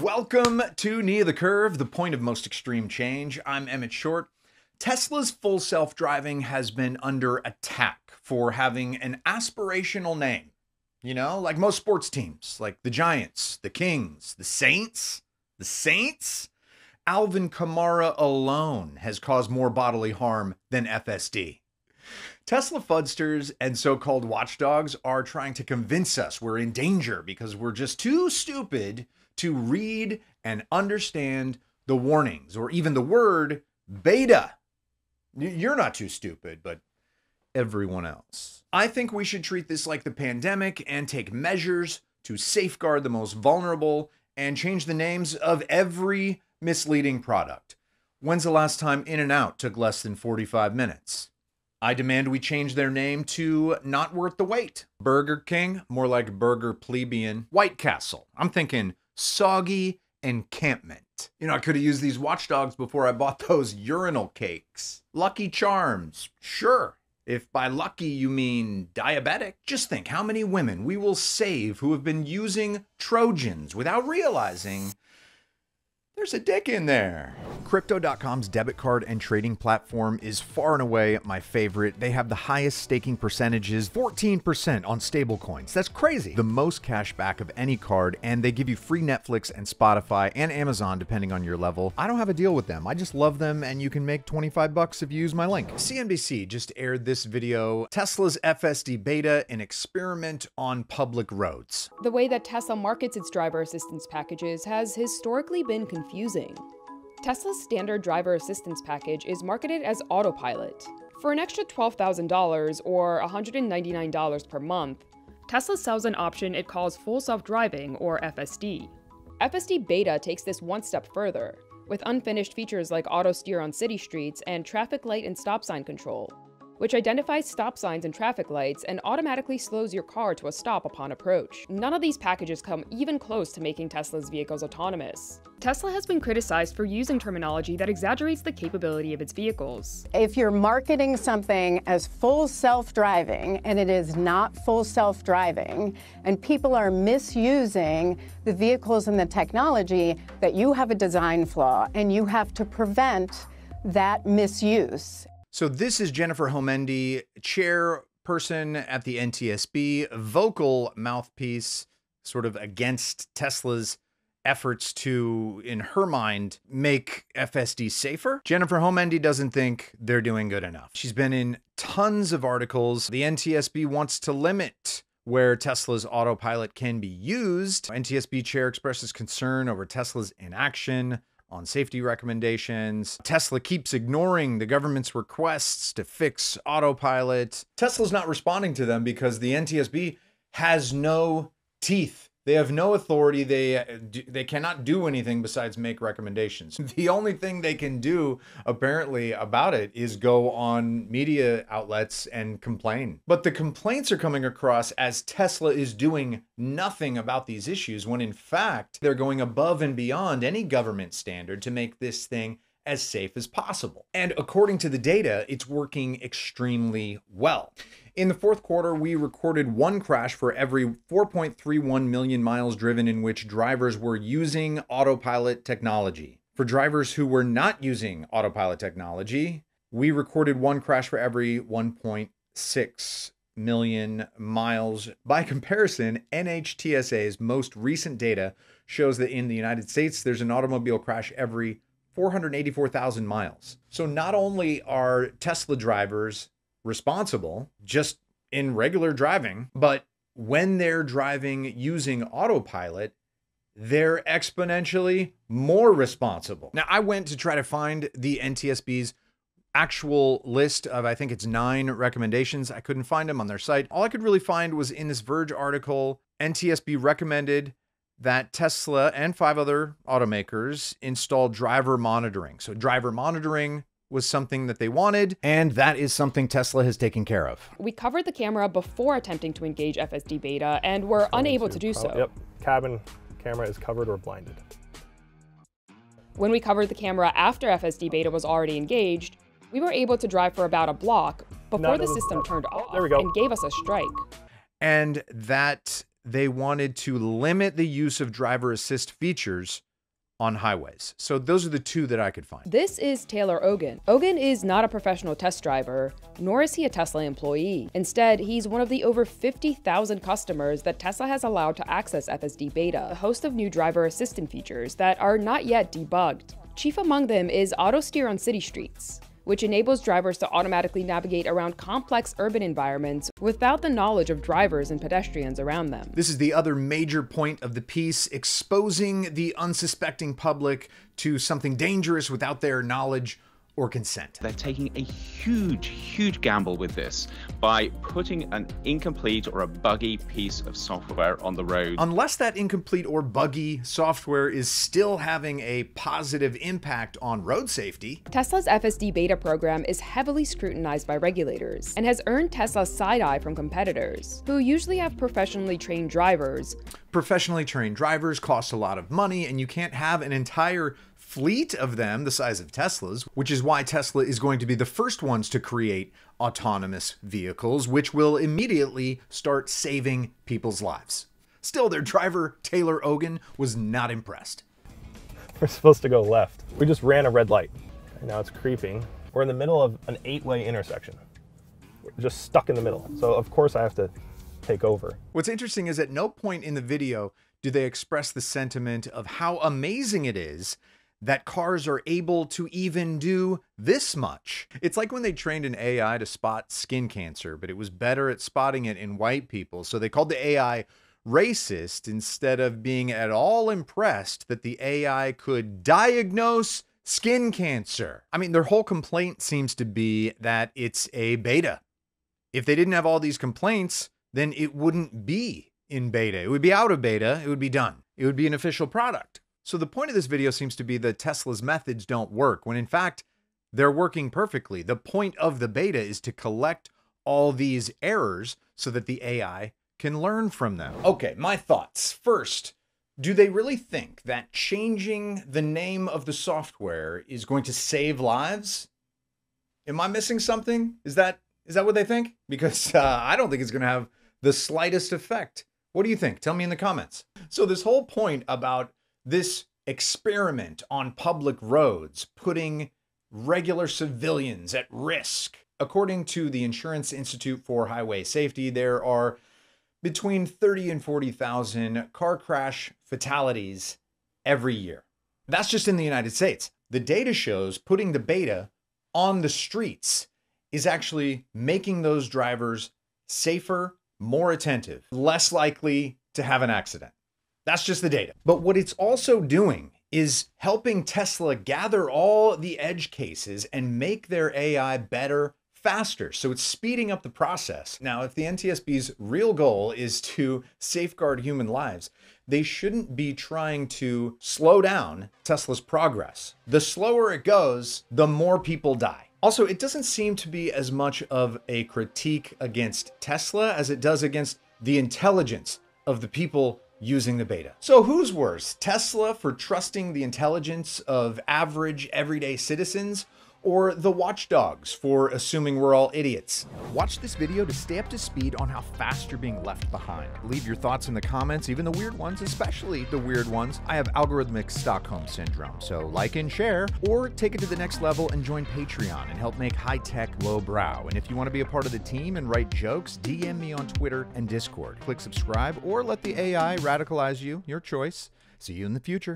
Welcome to Knee of the Curve, the point of most extreme change. I'm Emmett Short. Tesla's full self-driving has been under attack for having an aspirational name. You know, like most sports teams, like the Giants, the Kings, the Saints. Alvin Kamara alone has caused more bodily harm than FSD. Tesla fudsters and so-called watchdogs are trying to convince us we're in danger because we're just too stupid to read and understand the warnings or even the word beta. You're not too stupid, but everyone else. I think we should treat this like the pandemic and take measures to safeguard the most vulnerable and change the names of every misleading product. When's the last time In-N-Out took less than 45 minutes? I demand we change their name to Not Worth the Wait. Burger King, more like Burger Plebeian. White Castle, I'm thinking Soggy Encampment. You know, I could have used these watchdogs before I bought those urinal cakes. Lucky Charms, sure. If by lucky you mean diabetic. Just think how many women we will save who have been using Trojans without realizing there's a dick in there. Crypto.com's debit card and trading platform is far and away my favorite. They have the highest staking percentages, 14% on stablecoins. That's crazy. The most cash back of any card, and they give you free Netflix and Spotify and Amazon depending on your level. I don't have a deal with them. I just love them, and you can make 25 bucks if you use my link. CNBC just aired this video, Tesla's FSD beta, an experiment on public roads. The way that Tesla markets its driver assistance packages has historically been confusing. Tesla's standard driver assistance package is marketed as Autopilot. For an extra $12,000 or $199 per month, Tesla sells an option it calls Full Self-Driving, or FSD. FSD Beta takes this one step further, with unfinished features like auto steer on city streets and traffic light and stop sign control, which identifies stop signs and traffic lights and automatically slows your car to a stop upon approach. None of these packages come even close to making Tesla's vehicles autonomous. Tesla has been criticized for using terminology that exaggerates the capability of its vehicles. If you're marketing something as full self-driving, and it is not full self-driving, and people are misusing the vehicles and the technology, that you have a design flaw, and you have to prevent that misuse. So this is Jennifer Homendi, chairperson at the NTSB, vocal mouthpiece, sort of against Tesla's efforts to, in her mind, make FSD safer. Jennifer Homendi doesn't think they're doing good enough. She's been in tons of articles. The NTSB wants to limit where Tesla's Autopilot can be used. NTSB chair expresses concern over Tesla's inaction on safety recommendations. Tesla keeps ignoring the government's requests to fix Autopilot. Tesla's not responding to them because the NTSB has no teeth. They have no authority. They cannot do anything besides make recommendations. The only thing they can do, apparently, about it is go on media outlets and complain. But the complaints are coming across as Tesla is doing nothing about these issues, when in fact, they're going above and beyond any government standard to make this thing as safe as possible. And according to the data, it's working extremely well. In the fourth quarter, we recorded one crash for every 4.31 million miles driven in which drivers were using Autopilot technology. For drivers who were not using Autopilot technology, we recorded one crash for every 1.6 million miles. By comparison, NHTSA's most recent data shows that in the United States, there's an automobile crash every 484,000 miles. So not only are Tesla drivers responsible just in regular driving, but when they're driving using Autopilot, they're exponentially more responsible. Now, I went to try to find the NTSB's actual list of, I think it's 9 recommendations. I couldn't find them on their site. All I could really find was in this Verge article, NTSB recommended that Tesla and 5 other automakers install driver monitoring. So driver monitoring was something that they wanted, and that is something Tesla has taken care of. We covered the camera before attempting to engage FSD beta, and were unable to do so. Yep, cabin camera is covered or blinded. When we covered the camera after FSD beta was already engaged, we were able to drive for about a block before the system turned off and gave us a strike. And that they wanted to limit the use of driver assist features on highways. So those are the two that I could find. This is Taylor Ogan. Ogan is not a professional test driver, nor is he a Tesla employee. Instead, he's one of the over 50,000 customers that Tesla has allowed to access FSD beta, a host of new driver assistant features that are not yet debugged. Chief among them is auto steer on city streets, which enables drivers to automatically navigate around complex urban environments without the knowledge of drivers and pedestrians around them. This is the other major point of the piece, exposing the unsuspecting public to something dangerous without their knowledge or consent. They're taking a huge, huge gamble with this by putting an incomplete or a buggy piece of software on the road. Unless that incomplete or buggy software is still having a positive impact on road safety. Tesla's FSD beta program is heavily scrutinized by regulators and has earned Tesla side-eye from competitors, who usually have professionally trained drivers. Professionally trained drivers cost a lot of money, and you can't have an entire fleet of them the size of Tesla's, which is why Tesla is going to be the first ones to create autonomous vehicles, which will immediately start saving people's lives. Still, their driver, Taylor Ogan, was not impressed. We're supposed to go left. We just ran a red light. And now it's creeping. We're in the middle of an 8-way intersection. We're just stuck in the middle. So of course I have to take over. What's interesting is at no point in the video do they express the sentiment of how amazing it is that cars are able to even do this much. It's like when they trained an AI to spot skin cancer, but it was better at spotting it in white people. So they called the AI racist instead of being at all impressed that the AI could diagnose skin cancer. I mean, their whole complaint seems to be that it's a beta. If they didn't have all these complaints, then it wouldn't be in beta. It would be out of beta. It would be done. It would be an official product. So the point of this video seems to be that Tesla's methods don't work, when in fact, they're working perfectly. The point of the beta is to collect all these errors so that the AI can learn from them. Okay, my thoughts. First, do they really think that changing the name of the software is going to save lives? Am I missing something? Is that what they think? Because I don't think it's going to have the slightest effect. What do you think? Tell me in the comments. So this whole point about this experiment on public roads, putting regular civilians at risk. According to the Insurance Institute for Highway Safety, there are between 30 and 40,000 car crash fatalities every year. That's just in the United States. The data shows putting the beta on the streets is actually making those drivers safer, more attentive, less likely to have an accident. That's just the data. But what it's also doing is helping Tesla gather all the edge cases and make their AI better, faster. So it's speeding up the process. Now, if the NTSB's real goal is to safeguard human lives, they shouldn't be trying to slow down Tesla's progress. The slower it goes, the more people die. Also, it doesn't seem to be as much of a critique against Tesla as it does against the intelligence of the people using the beta. So who's worse, Tesla for trusting the intelligence of average everyday citizens, or the watchdogs for assuming we're all idiots? Watch this video to stay up to speed on how fast you're being left behind. Leave your thoughts in the comments, even the weird ones, especially the weird ones. I have algorithmic Stockholm syndrome, so like and share, or take it to the next level and join Patreon and help make high-tech lowbrow. And if you want to be a part of the team and write jokes, DM me on Twitter and Discord. Click subscribe or let the AI radicalize you, your choice. See you in the future.